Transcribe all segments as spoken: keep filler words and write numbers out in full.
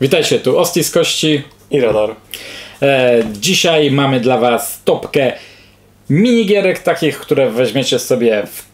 Witajcie, tu Osti z Kości i Radar. E, dzisiaj mamy dla was topkę minigierek takich, które weźmiecie sobie w,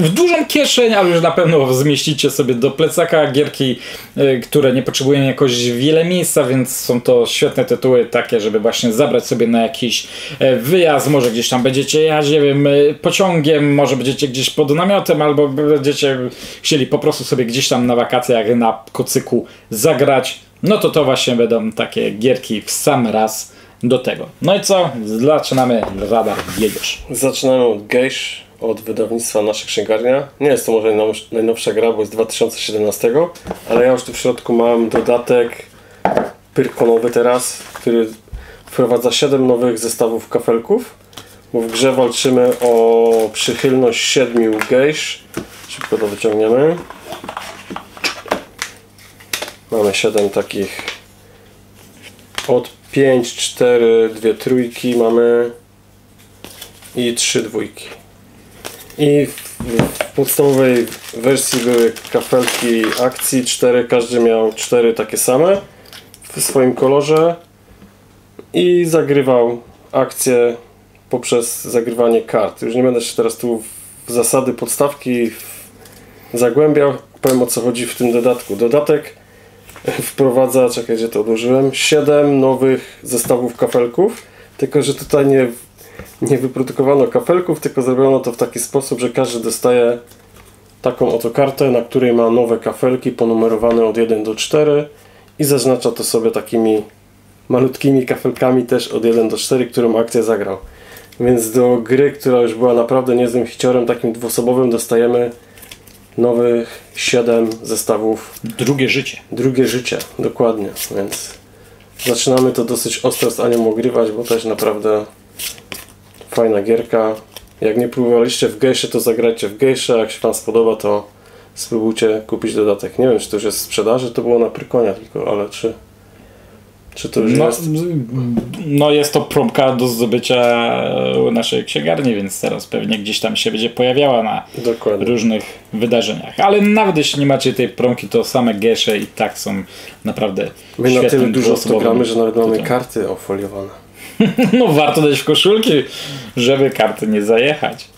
w dużą kieszeń, ale już na pewno zmieścicie sobie do plecaka. Gierki, y, które nie potrzebują jakoś wiele miejsca, więc są to świetne tytuły takie, żeby właśnie zabrać sobie na jakiś e, wyjazd. Może gdzieś tam będziecie jechać, nie wiem, y, pociągiem, może będziecie gdzieś pod namiotem, albo będziecie chcieli po prostu sobie gdzieś tam na wakacjach na kocyku zagrać. No to to właśnie będą takie gierki w sam raz do tego. No i co? Zaczynamy Radar, jedziesz. Zaczynamy od Gejsz, od wydawnictwa Nasza Księgarnia. Nie jest to może najnowsza gra, bo jest z dwa tysiące siedemnastego, ale ja już tu w środku mam dodatek pyrkonowy teraz, który wprowadza siedem nowych zestawów kafelków, bo w grze walczymy o przychylność siedmiu Gejsz. Szybko to wyciągniemy. Mamy siedem takich od pięć, cztery, dwie trójki mamy i trzy dwójki. I w, w podstawowej wersji były kafelki akcji cztery, każdy miał cztery takie same w swoim kolorze i zagrywał akcję poprzez zagrywanie kart. Już nie będę się teraz tu w zasady podstawki zagłębiał, powiem o co chodzi w tym dodatku. Dodatek wprowadza, czekaj, gdzie to odłożyłem, siedem nowych zestawów kafelków, tylko że tutaj nie, nie wyprodukowano kafelków, tylko zrobiono to w taki sposób, że każdy dostaje taką oto kartę, na której ma nowe kafelki ponumerowane od jeden do czterech i zaznacza to sobie takimi malutkimi kafelkami też od jeden do czterech, którą akcję zagrał. Więc do gry, która już była naprawdę niezłym hiciorem, takim dwuosobowym, dostajemy nowych siedem zestawów. Drugie życie. Drugie życie, dokładnie. Więc zaczynamy to dosyć ostro z Anią ogrywać, bo też naprawdę fajna gierka. Jak nie próbowaliście w Gejsze, to zagrajcie w Gejsze. Jak się wam spodoba, to spróbujcie kupić dodatek. Nie wiem, czy to już jest w sprzedaży, to było na Prykonia tylko, ale czy... Czy to już no, jest? No jest to promka do zdobycia u Naszej Księgarni, więc teraz pewnie gdzieś tam się będzie pojawiała na Dokładnie. Różnych wydarzeniach. Ale nawet jeśli nie macie tej promki, to same Gejsze i tak są naprawdę My na tyle dużo to gramy, że nawet mamy karty ofoliowane. No warto dać w koszulki, żeby karty nie zajechać.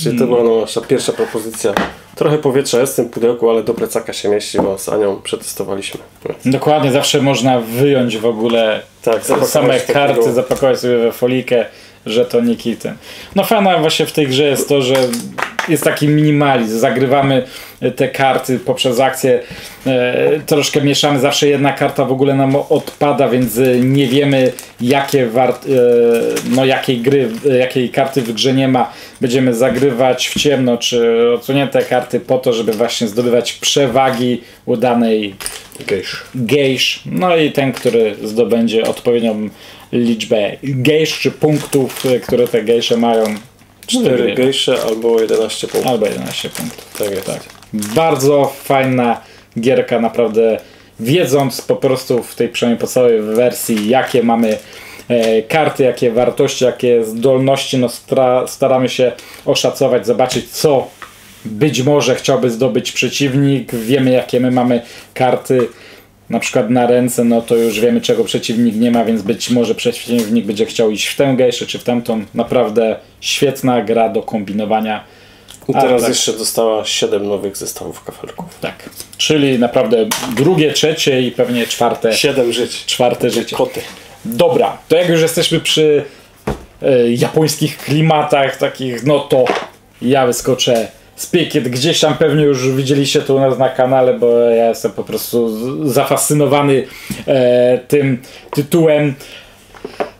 Czyli to była no, nasza pierwsza propozycja. Trochę powietrza jest w tym pudełku, ale do plecaka się mieści, bo z Anią przetestowaliśmy. Dokładnie, zawsze można wyjąć w ogóle tak, same karty, takiego... zapakować sobie we folikę, żetoniki i ten. No fajna właśnie w tej grze jest to, że jest taki minimalizm. Zagrywamy te karty poprzez akcję, e, troszkę mieszamy, zawsze jedna karta w ogóle nam odpada, więc nie wiemy jakie wart, e, no jakiej gry, jakiej karty w grze nie ma. Będziemy zagrywać w ciemno czy odsunięte karty po to, żeby właśnie zdobywać przewagi u danej gejsz. gejsz. No i ten, który zdobędzie odpowiednią liczbę gejsz czy punktów, które te gejsze mają, cztery gejsze albo jedenaście punktów. Albo jedenaście punktów. Tak jest. Tak. Bardzo fajna gierka, naprawdę wiedząc po prostu w tej przynajmniej podstawowej wersji, jakie mamy e, karty, jakie wartości, jakie zdolności, no stra staramy się oszacować, zobaczyć co być może chciałby zdobyć przeciwnik. Wiemy jakie my mamy karty na przykład na ręce, no to już wiemy czego przeciwnik nie ma, więc być może przeciwnik będzie chciał iść w tę gejszę czy w tamtą. Naprawdę świetna gra do kombinowania. I teraz tak, jeszcze dostała siedem nowych zestawów kafelków. Tak, czyli naprawdę drugie, trzecie i pewnie czwarte. siedem żyć. Czwarte życie. Koty. Dobra, to jak już jesteśmy przy y, japońskich klimatach takich, no to ja wyskoczę Spy Kit, gdzieś tam pewnie już widzieliście to u nas na kanale, bo ja jestem po prostu zafascynowany e, tym tytułem.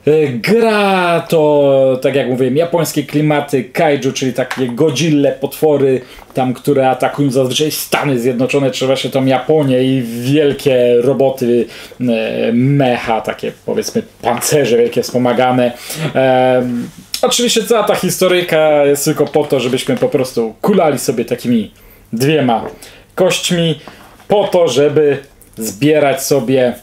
E, gra to, tak jak mówiłem, japońskie klimaty, kaiju, czyli takie godzille, potwory, tam, które atakują zazwyczaj Stany Zjednoczone, czy właśnie tą Japonię i wielkie roboty e, mecha, takie powiedzmy pancerze wielkie wspomagane. E, Oczywiście cała ta historyjka jest tylko po to, żebyśmy po prostu kulali sobie takimi dwiema kośćmi po to, żeby zbierać sobie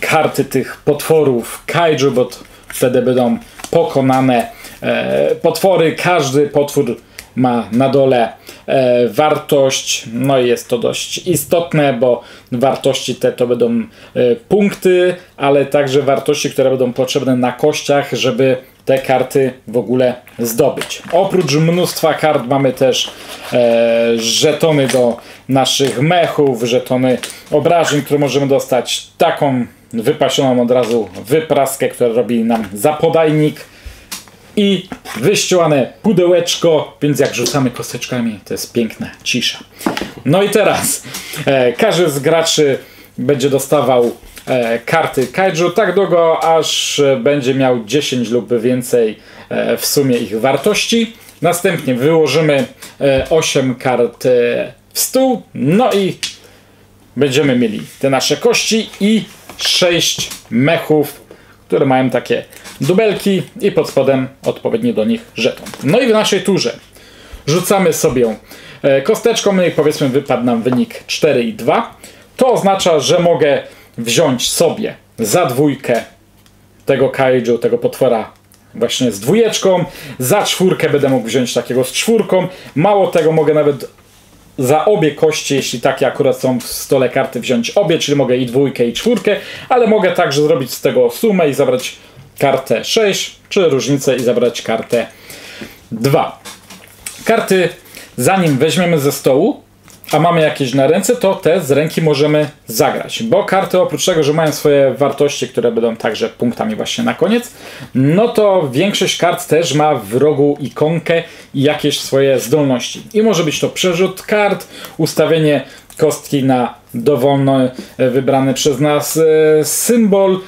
karty tych potworów kaiju, bo wtedy będą pokonane e, potwory. Każdy potwór ma na dole e, wartość, no i jest to dość istotne, bo wartości te to będą e, punkty, ale także wartości, które będą potrzebne na kościach, żeby te karty w ogóle zdobyć. Oprócz mnóstwa kart mamy też e, żetony do naszych mechów, żetony obrażeń, które możemy dostać, taką wypasioną od razu wypraskę, która robi nam zapodajnik, i wyścielane pudełeczko, więc jak rzucamy kosteczkami, to jest piękna cisza. No i teraz e, każdy z graczy będzie dostawał e, karty kaiju tak długo, aż będzie miał dziesięć lub więcej e, w sumie ich wartości. Następnie wyłożymy e, osiem kart e, w stół, no i będziemy mieli te nasze kości i sześć mechów, które mają takie dubelki i pod spodem odpowiedni do nich żeton. No i w naszej turze rzucamy sobie kosteczką, no i powiedzmy wypadł nam wynik cztery i dwa. To oznacza, że mogę wziąć sobie za dwójkę tego kaiju, tego potwora właśnie z dwójeczką, za czwórkę będę mógł wziąć takiego z czwórką, mało tego, mogę nawet za obie kości, jeśli takie akurat są w stole karty, wziąć obie, czyli mogę i dwójkę, i czwórkę, ale mogę także zrobić z tego sumę i zabrać kartę sześć, czy różnicę, i zabrać kartę dwa. Karty, zanim weźmiemy ze stołu, a mamy jakieś na ręce, to te z ręki możemy zagrać, bo karty, oprócz tego, że mają swoje wartości, które będą także punktami właśnie na koniec, no to większość kart też ma w rogu ikonkę i jakieś swoje zdolności. I może być to przerzut kart, ustawienie kostki na dowolno wybrany przez nas symbol,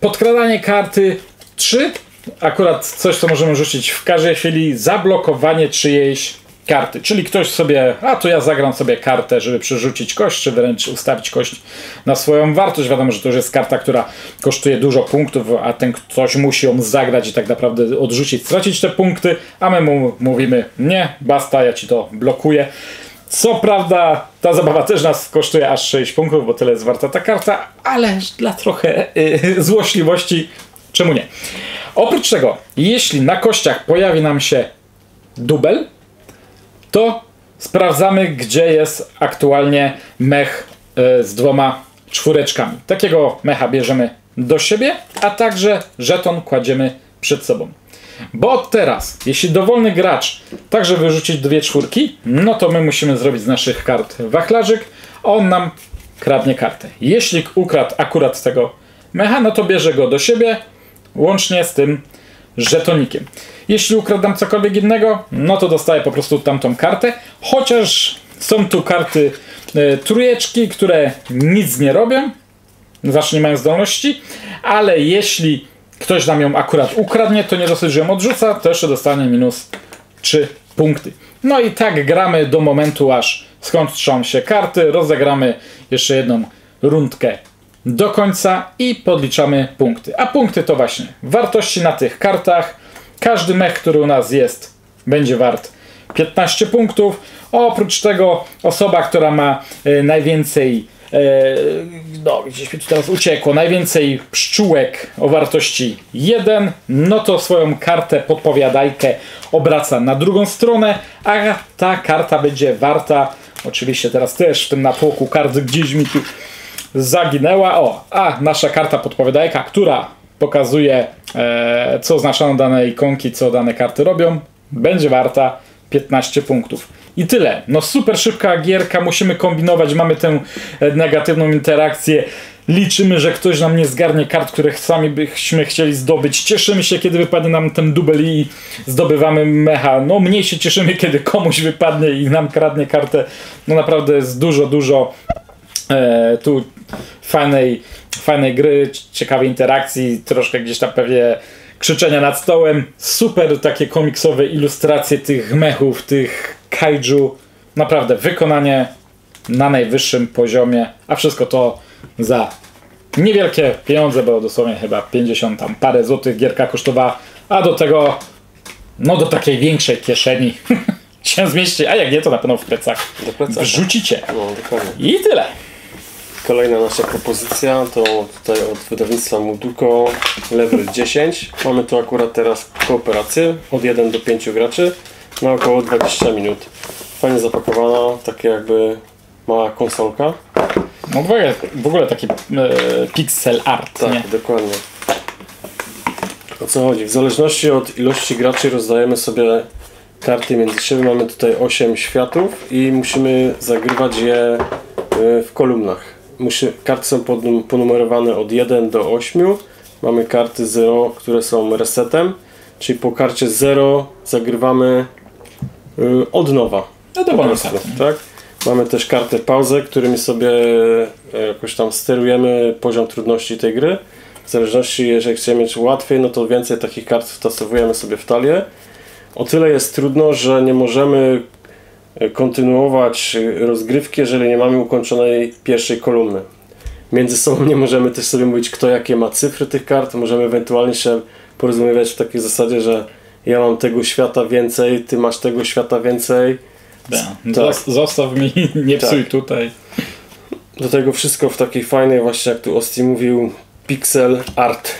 podkradanie karty, czy akurat coś, co możemy rzucić w każdej chwili, zablokowanie czyjejś karty, czyli ktoś sobie, a to ja zagram sobie kartę, żeby przerzucić kość, czy wręcz ustawić kość na swoją wartość. Wiadomo, że to już jest karta, która kosztuje dużo punktów, a ten ktoś musi ją zagrać i tak naprawdę odrzucić, stracić te punkty, a my mu mówimy nie, basta, ja ci to blokuję. Co prawda ta zabawa też nas kosztuje aż sześć punktów, bo tyle jest warta ta karta, ale dla trochę yy, złośliwości, czemu nie? Oprócz tego, jeśli na kościach pojawi nam się dubel, to sprawdzamy, gdzie jest aktualnie mech z dwoma czwóreczkami. Takiego mecha bierzemy do siebie, a także żeton kładziemy przed sobą. Bo teraz, jeśli dowolny gracz także wyrzucić dwie czwórki, no to my musimy zrobić z naszych kart wachlarzyk, a on nam kradnie kartę. Jeśli ukradł akurat tego mecha, no to bierze go do siebie, łącznie z tym żetonikiem. Jeśli ukradam cokolwiek innego, no to dostaję po prostu tamtą kartę, chociaż są tu karty y, trójeczki, które nic nie robią, znaczy nie mają zdolności, ale jeśli ktoś nam ją akurat ukradnie, to nie dosyć, że ją odrzuca, to jeszcze dostanie minus trzy punkty. No i tak gramy do momentu, aż skończą się karty, rozegramy jeszcze jedną rundkę do końca i podliczamy punkty. A punkty to właśnie wartości na tych kartach. Każdy mech, który u nas jest, będzie wart piętnaście punktów. Oprócz tego osoba, która ma e, najwięcej, e, no gdzieś mi tu teraz uciekło, najwięcej pszczółek o wartości jeden, no to swoją kartę, podpowiadajkę obraca na drugą stronę, a ta karta będzie warta, oczywiście teraz też w tym natłoku kart gdzieś mi tu zaginęła, o, a nasza karta podpowiadajka, która pokazuje, e, co oznaczają dane ikonki, co dane karty robią, będzie warta piętnaście punktów. I tyle. No super szybka gierka, musimy kombinować, mamy tę negatywną interakcję, liczymy, że ktoś nam nie zgarnie kart, których sami byśmy chcieli zdobyć, cieszymy się, kiedy wypadnie nam ten dubel i zdobywamy mecha, no mniej się cieszymy, kiedy komuś wypadnie i nam kradnie kartę. No naprawdę jest dużo, dużo e, tu fajnej fajnej gry, ciekawej interakcji, troszkę gdzieś tam pewnie krzyczenia nad stołem, super takie komiksowe ilustracje tych mechów, tych kaiju, naprawdę wykonanie na najwyższym poziomie, a wszystko to za niewielkie pieniądze, bo dosłownie chyba pięćdziesiąt tam parę złotych gierka kosztowała, a do tego, no do takiej większej kieszeni się zmieści, a jak nie, to na pewno w plecach wrzucicie. No, i tyle. Kolejna nasza propozycja to tutaj od wydawnictwa Muduko Level dziesięć. Mamy tu akurat teraz kooperację od jeden do pięciu graczy. na około dwadzieścia minut. Fajnie zapakowana, takie jakby mała konsolka. No w ogóle, w ogóle taki e, pixel art, tak, nie? Dokładnie. O co chodzi? W zależności od ilości graczy rozdajemy sobie karty między siebie. Mamy tutaj osiem światów i musimy zagrywać je w kolumnach. Musi, karty są ponumerowane od jeden do ośmiu. Mamy karty zero, które są resetem, czyli po karcie zero zagrywamy od nowa. No to bardzo, tak? Mamy też kartę pauzę, którymi sobie jakoś tam sterujemy poziom trudności tej gry. W zależności, jeżeli chcemy mieć łatwiej, no to więcej takich kart wtasowujemy sobie w talię. O tyle jest trudno, że nie możemy kontynuować rozgrywki, jeżeli nie mamy ukończonej pierwszej kolumny. Między sobą nie możemy też sobie mówić, kto jakie ma cyfry tych kart. Możemy ewentualnie się porozumiewać w takiej zasadzie, że ja mam tego świata więcej, ty masz tego świata więcej. Da. Tak. Zostaw mi, nie psuj, tak, tutaj. Do tego wszystko w takiej fajnej, właśnie jak tu Osti mówił, pixel art.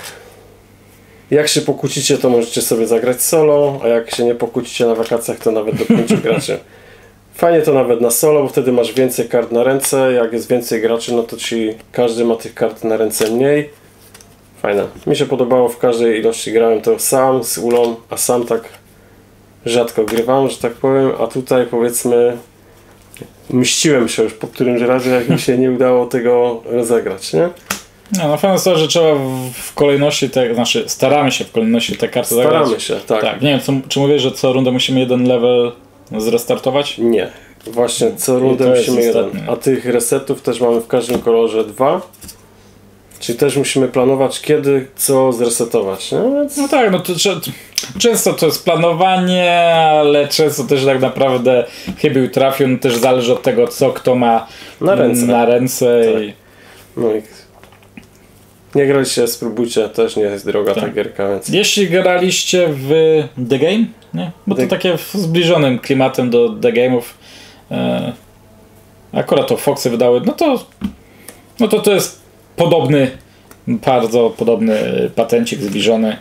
Jak się pokłócicie, to możecie sobie zagrać solo, a jak się nie pokłócicie na wakacjach, to nawet do pięciu graczy. Fajnie to nawet na solo, bo wtedy masz więcej kart na ręce. Jak jest więcej graczy, no to ci każdy ma tych kart na ręce mniej. Fajne. Mi się podobało, w każdej ilości grałem to sam, z Ulą, a sam tak rzadko grywam, że tak powiem, a tutaj powiedzmy mściłem się już po którymś razie, jak mi się nie udało tego rozegrać, nie? No, na pewno jest to, że trzeba w kolejności, te, znaczy staramy się w kolejności te karty staramy zagrać. Staramy się, tak. tak. Nie wiem, co, czy mówię, że co rundę musimy jeden level zrestartować? Nie. Właśnie, co rundę musimy jeden. A tych resetów też mamy w każdym kolorze dwa. Czyli też musimy planować, kiedy co zresetować, nie? Więc... No tak, no to, to, to często to jest planowanie, ale często też tak naprawdę chybił trafił, no też zależy od tego, co kto ma na ręce. Na ręce tak. i... No i... Nie graliście, spróbujcie, też nie jest droga tak. ta gierka, więc... Jeśli graliście w The Game, nie? Bo The... to takie zbliżonym klimatem do The Game'ów, e... akurat to Foxy wydały, no to... No to to jest podobny, bardzo podobny patencik, zbliżony.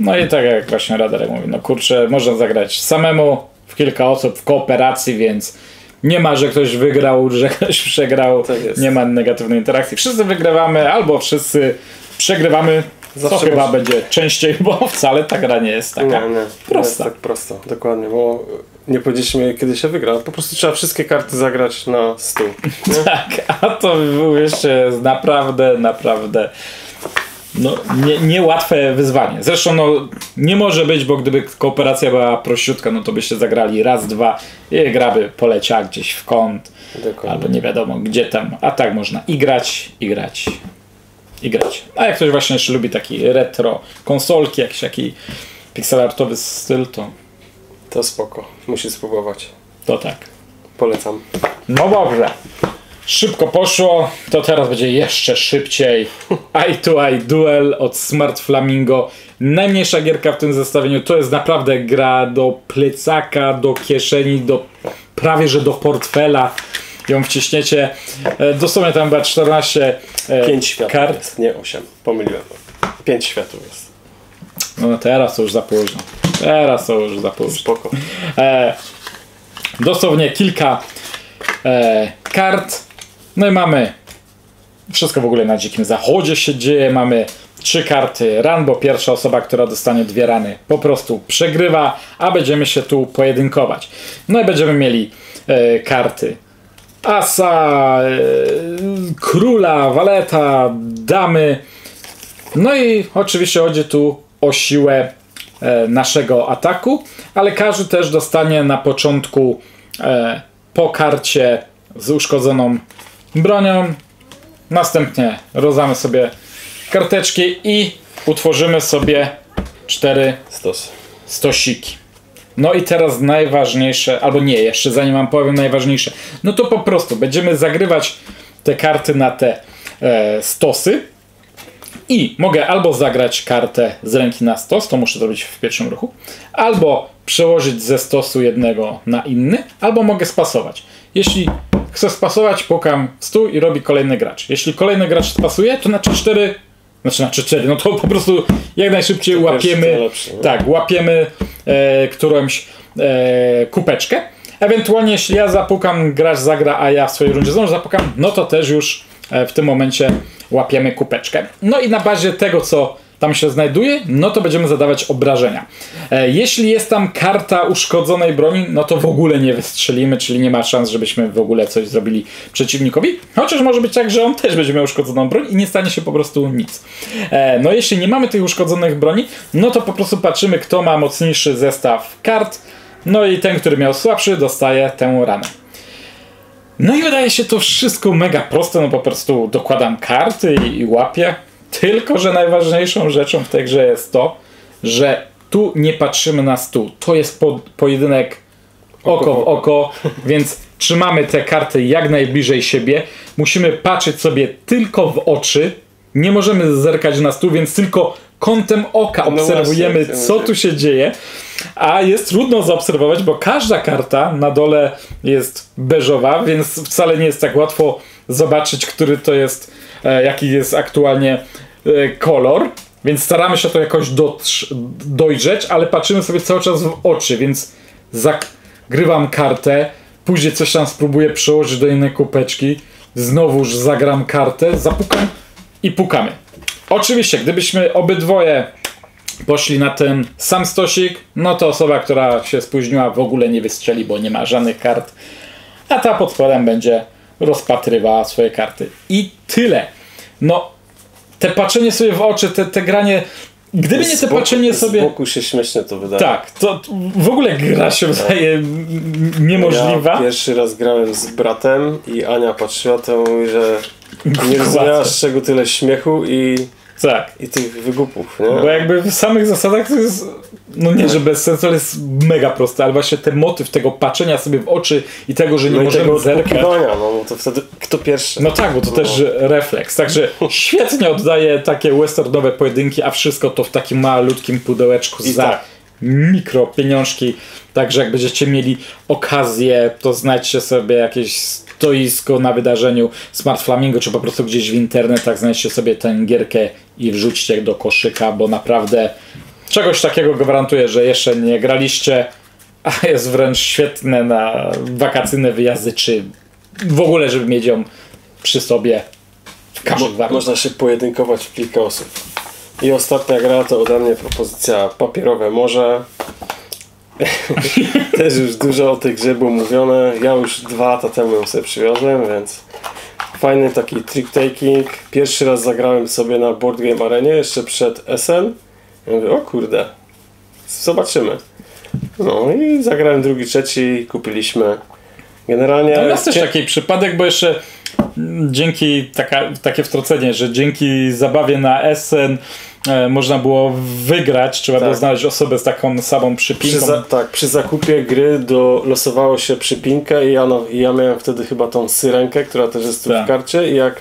No i tak jak właśnie Radar mówi, no kurczę, można zagrać samemu, w kilka osób, w kooperacji, więc... Nie ma, że ktoś wygrał, że ktoś przegrał, tak jest. Nie ma negatywnej interakcji. Wszyscy wygrywamy albo wszyscy przegrywamy, zawsze co chyba może... będzie częściej, bo wcale ta gra nie jest taka nie, nie, prosta. Nie jest tak prosta, dokładnie, bo nie powiedzieliśmy, kiedy się wygra, po prostu trzeba wszystkie karty zagrać na stół. Tak, a to był jeszcze naprawdę, naprawdę no, nie, niełatwe wyzwanie. Zresztą no, nie może być, bo gdyby kooperacja była prościutka, no to byście zagrali raz, dwa i gra by poleciała gdzieś w kąt. Dokładnie. Albo nie wiadomo gdzie tam. A tak można i grać, i grać, i grać. A jak ktoś właśnie jeszcze lubi taki retro konsolki, jakiś taki pixelartowy styl, to... To spoko. Musi spróbować. To tak. Polecam. No dobrze. Szybko poszło, to teraz będzie jeszcze szybciej. Eye to Eye duel od Smart Flamingo. Najmniejsza gierka w tym zestawieniu, to jest naprawdę gra do plecaka, do kieszeni, do prawie że do portfela. Ją wciśniecie. Dosłownie tam chyba czternaście kart. Jest, nie osiem, pomyliłem. pięć światów jest. No teraz to już za późno. Teraz to już za późno. Spoko. E, dosłownie kilka e, kart. No i mamy, wszystko w ogóle na dzikim zachodzie się dzieje, mamy trzy karty ran, bo pierwsza osoba, która dostanie dwie rany, po prostu przegrywa, a będziemy się tu pojedynkować. No i będziemy mieli e, karty asa, e, króla, waleta, damy. No i oczywiście chodzi tu o siłę e, naszego ataku, ale każdy też dostanie na początku e, po karcie z uszkodzoną bronią, następnie rozdamy sobie karteczki i utworzymy sobie cztery Stos. stosiki. No i teraz najważniejsze, albo nie, jeszcze zanim wam powiem najważniejsze, no to po prostu będziemy zagrywać te karty na te e, stosy i mogę albo zagrać kartę z ręki na stos, to muszę zrobić w pierwszym ruchu, albo przełożyć ze stosu jednego na inny, albo mogę spasować. Jeśli chcę spasować, pukam w stół i robi kolejny gracz. Jeśli kolejny gracz spasuje, to na trzy cztery, znaczy na trzy cztery, no to po prostu jak najszybciej łapiemy, lepszy, tak, łapiemy e, którąś e, kupeczkę. Ewentualnie jeśli ja zapukam, gracz zagra, a ja w swojej rundzie znowu zapukam, no to też już w tym momencie łapiemy kupeczkę. No i na bazie tego, co tam się znajduje, no to będziemy zadawać obrażenia. Jeśli jest tam karta uszkodzonej broni, no to w ogóle nie wystrzelimy, czyli nie ma szans, żebyśmy w ogóle coś zrobili przeciwnikowi. Chociaż może być tak, że on też będzie miał uszkodzoną broń i nie stanie się po prostu nic. No jeśli nie mamy tych uszkodzonych broni, no to po prostu patrzymy, kto ma mocniejszy zestaw kart. No i ten, który miał słabszy, dostaje tę ranę. No i wydaje się to wszystko mega proste, no po prostu dokładam karty i, i łapię. Tylko że najważniejszą rzeczą w tej grze jest to, że tu nie patrzymy na stół. To jest po, pojedynek oko w oko, więc trzymamy te karty jak najbliżej siebie. Musimy patrzeć sobie tylko w oczy. Nie możemy zerkać na stół, więc tylko kątem oka obserwujemy, co tu się dzieje. A jest trudno zaobserwować, bo każda karta na dole jest beżowa, więc wcale nie jest tak łatwo zobaczyć, który to jest, jaki jest aktualnie kolor. Więc staramy się to jakoś dojrzeć, ale patrzymy sobie cały czas w oczy, więc zagrywam kartę, później coś tam spróbuję przełożyć do innej kupeczki, znowuż zagram kartę, zapukam i pukamy. Oczywiście, gdybyśmy obydwoje poszli na ten sam stosik, no to osoba, która się spóźniła, w ogóle nie wystrzeli, bo nie ma żadnych kart, a ta pod spodem będzie rozpatrywała swoje karty. I tyle. No, te patrzenie sobie w oczy, te, te granie, gdyby nie te patrzenie sobie... Z boku się śmiesznie to wydaje. Tak, to w ogóle gra się wydaje niemożliwa. Ja pierwszy raz grałem z bratem i Ania patrzyła, to mówi, że nie rozumiała, z czego tyle śmiechu i... Tak. I tych wygupów, nie? Bo jakby w samych zasadach to jest, no nie, że bez sensu, ale jest mega proste, ale właśnie ten motyw tego patrzenia sobie w oczy i tego, że nie no możemy zerkać. No to wtedy kto pierwszy? No tak, bo to no. też refleks. Także świetnie oddaje takie westernowe pojedynki, a wszystko to w takim malutkim pudełeczku I za tak. mikro pieniążki. Także jak będziecie mieli okazję, to znajdźcie sobie jakieś stoisko na wydarzeniu Smart Flamingo, czy po prostu gdzieś w internetach znajdźcie sobie tę gierkę i wrzućcie do koszyka, bo naprawdę czegoś takiego gwarantuję, że jeszcze nie graliście, a jest wręcz świetne na wakacyjne wyjazdy, czy w ogóle, żeby mieć ją przy sobie w każdym warunku. Można się pojedynkować w kilka osób. I ostatnia gra to ode mnie propozycja Papierowe Morze. Też już dużo o tej grze było mówione. Ja już dwa lata temu ją sobie przywiozłem, więc fajny taki trick taking. Pierwszy raz zagrałem sobie na Board Game Arenie, jeszcze przed S N. Ja mówię, o kurde, zobaczymy. No i zagrałem drugi, trzeci, kupiliśmy. Generalnie... No jest też taki przypadek, bo jeszcze dzięki, taka, takie wtrącenie, że dzięki zabawie na S N można było wygrać, trzeba tak. było znaleźć osobę z taką samą przypinką. Przy za, tak, przy zakupie gry do, losowało się przypinkę i ja, no, ja miałem wtedy chyba tą syrenkę, która też jest tu tak. w karcie, i jak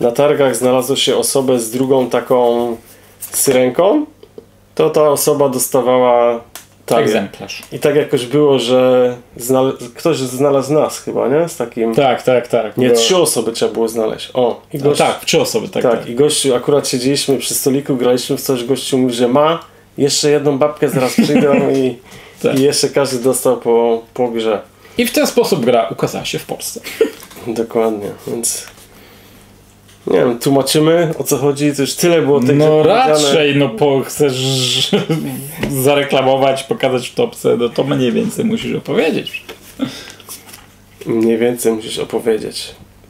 na targach znalazło się osobę z drugą taką syrenką, to ta osoba dostawała targę. Egzemplarz. I tak jakoś było, że znale ktoś znalazł nas chyba, nie? Z takim... Tak, tak, tak. Nie, bo... trzy osoby trzeba było znaleźć. O, i gość... no tak, trzy osoby, tak, tak. Tak, i gościu, akurat siedzieliśmy przy stoliku, graliśmy w coś, gościu mówi, że ma jeszcze jedną babkę, zaraz przyjdą i, tak. i jeszcze każdy dostał po, po grze. I w ten sposób gra ukazała się w Polsce. Dokładnie, więc... Nie wiem, tłumaczymy, o co chodzi, to już tyle było tych... No raczej, no po, chcesz zareklamować, pokazać w topce, no to mniej więcej musisz opowiedzieć. Mniej więcej musisz opowiedzieć.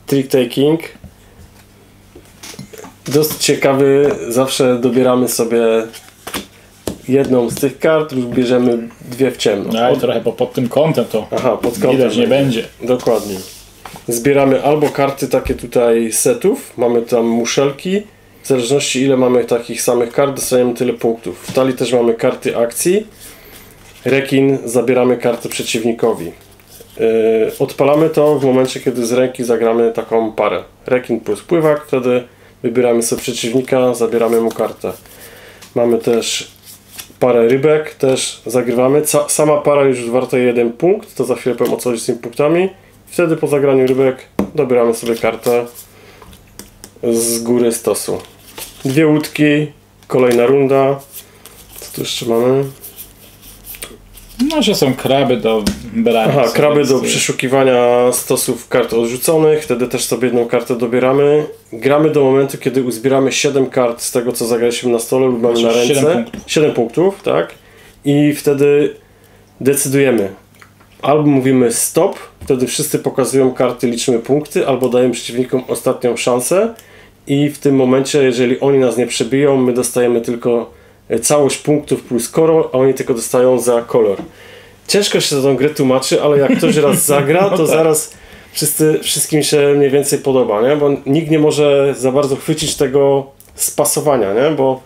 Trick taking. Dosyć ciekawy, zawsze dobieramy sobie jedną z tych kart, już bierzemy dwie w ciemno. No i trochę, bo pod tym kątem to Aha, pod kątem widać nie będzie. Dokładnie. Zbieramy albo karty takie tutaj setów, mamy tam muszelki, w zależności ile mamy takich samych kart, dostajemy tyle punktów. W talii też mamy karty akcji, rekin, zabieramy kartę przeciwnikowi. Yy, odpalamy to w momencie, kiedy z ręki zagramy taką parę. Rekin plus pływak, wtedy wybieramy sobie przeciwnika, zabieramy mu kartę. Mamy też parę rybek, też zagrywamy. Ca sama para już warta jeden punkt, to za chwilę powiem o co chodzi z tymi punktami. Wtedy po zagraniu rybek dobieramy sobie kartę z góry stosu. Dwie łódki, kolejna runda. Co tu jeszcze mamy? No, że są kraby do brania. Aha, kraby do przeszukiwania stosów kart odrzuconych, wtedy też sobie jedną kartę dobieramy. Gramy do momentu, kiedy uzbieramy siedem kart z tego, co zagraliśmy na stole lub mamy na ręce. siedem punktów. siedem punktów, tak. I wtedy decydujemy. Albo mówimy stop, wtedy wszyscy pokazują karty, liczymy punkty, albo dajemy przeciwnikom ostatnią szansę. I w tym momencie, jeżeli oni nas nie przebiją, my dostajemy tylko całość punktów plus kolor, a oni tylko dostają za kolor. Ciężko się za tą grę tłumaczy, ale jak ktoś raz zagra, to zaraz wszyscy, wszystkim się mniej więcej podoba, nie? Bo nikt nie może za bardzo chwycić tego spasowania, nie? Bo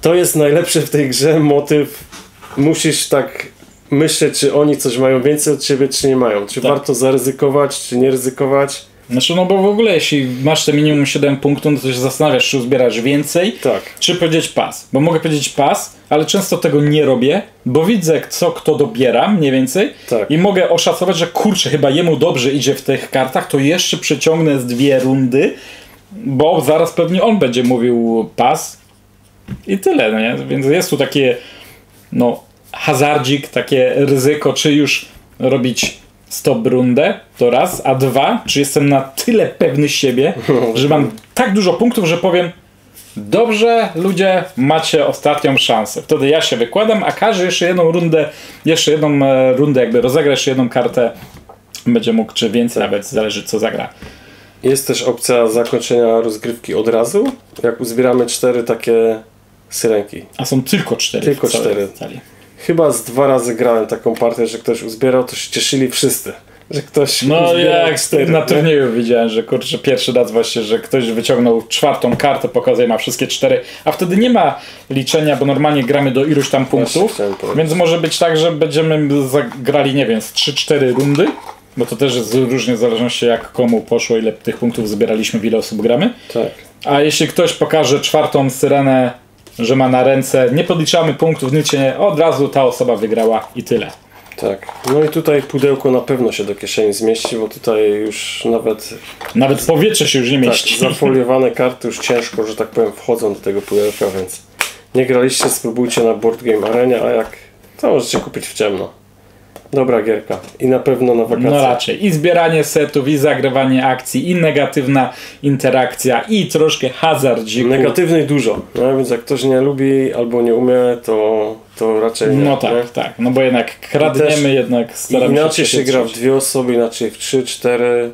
to jest najlepszy w tej grze motyw. Musisz tak myśleć, czy oni coś mają więcej od ciebie, czy nie mają. Czy tak. warto zaryzykować, czy nie ryzykować. Znaczy, no bo w ogóle jeśli masz te minimum siedem punktów, no to się zastanawiasz, czy uzbierasz więcej, tak. czy powiedzieć pas. Bo mogę powiedzieć pas, ale często tego nie robię, bo widzę, co kto dobiera mniej więcej tak. i mogę oszacować, że kurczę, chyba jemu dobrze idzie w tych kartach, to jeszcze przeciągnę z dwie rundy, bo zaraz pewnie on będzie mówił pas i tyle, no nie? Więc jest tu takie, no, hazardzik, takie ryzyko, czy już robić stop rundę, to raz, a dwa, czy jestem na tyle pewny siebie, że mam tak dużo punktów, że powiem dobrze, ludzie, macie ostatnią szansę. Wtedy ja się wykładam, a każdy jeszcze jedną rundę, jeszcze jedną e, rundę jakby rozegra, jeszcze jedną kartę będzie mógł, czy więcej nawet, zależy co zagra. Jest też opcja zakończenia rozgrywki od razu, jak uzbieramy cztery takie syrenki. A są tylko cztery. Tylko cztery. Chyba z dwa razy grałem taką partię, że ktoś uzbierał, to się cieszyli wszyscy, że ktoś No jak cztery, na turnieju widziałem, że kurczę, pierwszy raz właśnie, że ktoś wyciągnął czwartą kartę, pokazuje, ma wszystkie cztery, a wtedy nie ma liczenia, bo normalnie gramy do iluś tam punktów, więc może być tak, że będziemy zagrali, nie wiem, z trzy cztery rundy, bo to też jest różnie w zależności jak komu poszło, ile tych punktów zbieraliśmy, w ile osób gramy. Tak. A jeśli ktoś pokaże czwartą syrenę, że ma na ręce, nie podliczamy punktów, nic się nie, od razu ta osoba wygrała i tyle. Tak, no i tutaj pudełko na pewno się do kieszeni zmieści, bo tutaj już nawet... Nawet powietrze się już nie mieści. Tak, zafoliowane karty już ciężko, że tak powiem, wchodzą do tego pudełka, więc nie graliście, spróbujcie na Board Game Arenie, a jak to możecie kupić w ciemno. Dobra gierka i na pewno na wakacje. No raczej. I zbieranie setów, i zagrywanie akcji, i negatywna interakcja, i troszkę hazardziku. Negatywnej dużo, no, więc jak ktoś nie lubi albo nie umie, to, to raczej nie. No tak, nie? tak. No bo jednak kradniemy, też, jednak staramy się... Inaczej się gra w dwie osoby, inaczej w trzy, cztery...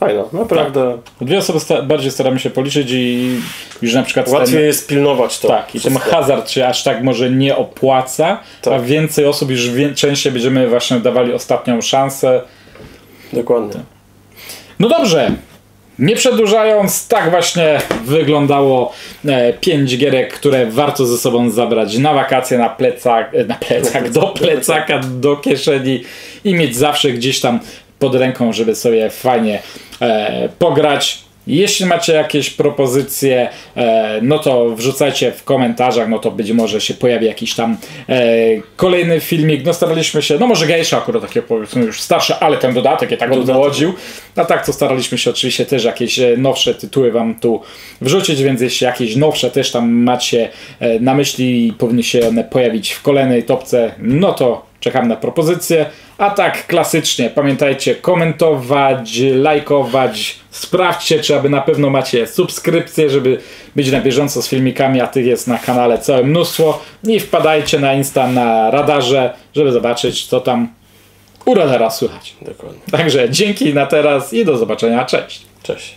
Fajno, naprawdę. Tak. Dwie osoby sta bardziej staramy się policzyć i już na przykład... Łatwiej ten... jest pilnować to. Tak, i ten hazard się aż tak może nie opłaca, tak. a więcej osób już wie częściej będziemy właśnie dawali ostatnią szansę. Dokładnie. No dobrze, nie przedłużając, tak właśnie wyglądało pięć gierek, które warto ze sobą zabrać na wakacje, na plecak, na plecak, do plecaka, do kieszeni i mieć zawsze gdzieś tam pod ręką, żeby sobie fajnie e, pograć. Jeśli macie jakieś propozycje, e, no to wrzucajcie w komentarzach, no to być może się pojawi jakiś tam e, kolejny filmik. No staraliśmy się, no może Gejsza akurat takie powiedzmy już starsze, ale ten dodatek je tak odwołodził. A tak to staraliśmy się oczywiście też jakieś nowsze tytuły wam tu wrzucić, więc jeśli jakieś nowsze też tam macie e, na myśli i powinny się one pojawić w kolejnej topce, no to czekam na propozycje. A tak klasycznie, pamiętajcie komentować, lajkować, sprawdźcie, czy aby na pewno macie subskrypcję, żeby być na bieżąco z filmikami, a tych jest na kanale całe mnóstwo. I wpadajcie na Insta, na Radarze, żeby zobaczyć, co tam u Radara słychać. Dokładnie. Także dzięki na teraz i do zobaczenia, cześć. Cześć.